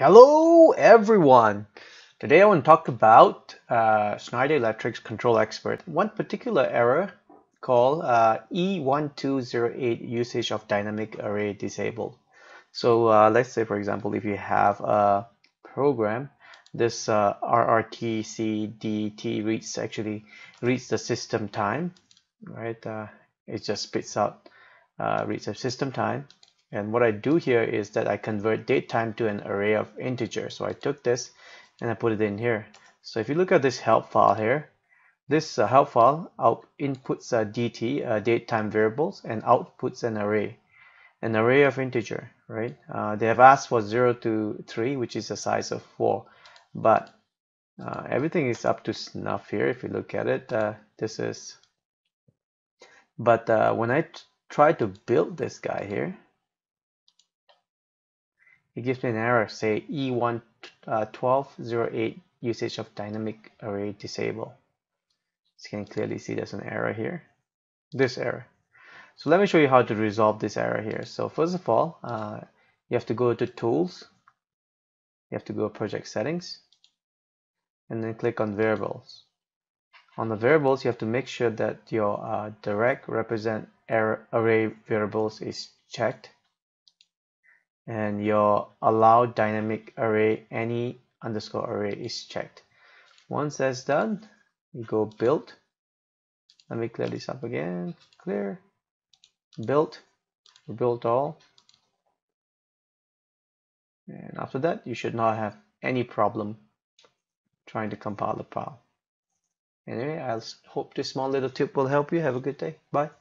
Hello everyone! Today I want to talk about Schneider Electric's Control Expert. One particular error called E1208 usage of dynamic array disabled. So let's say for example if you have a program, this RRTCDT reads the system time, right? It just spits out reads the system time. And what I do here is that I convert date time to an array of integers. So I took this and I put it in here. So if you look at this help file here, this help file inputs a DT, date time variables, and outputs an array of integer, right? They have asked for 0 to 3, which is a size of 4. But everything is up to snuff here if you look at it. When I try to build this guy here, it gives me an error, say E1208 usage of dynamic array disable. So you can clearly see there's an error here, this error. So let me show you how to resolve this error here. So first of all, you have to go to Tools, you have to go to Project Settings, and then click on Variables. On the variables, you have to make sure that your direct represent array variables is checked, and your allow dynamic array any underscore array is checked. Once that's done, you go build. Let me clear this up again. Clear, build all, and after that you should not have any problem trying to compile the file. Anyway, I hope this small little tip will help you. Have a good day. Bye.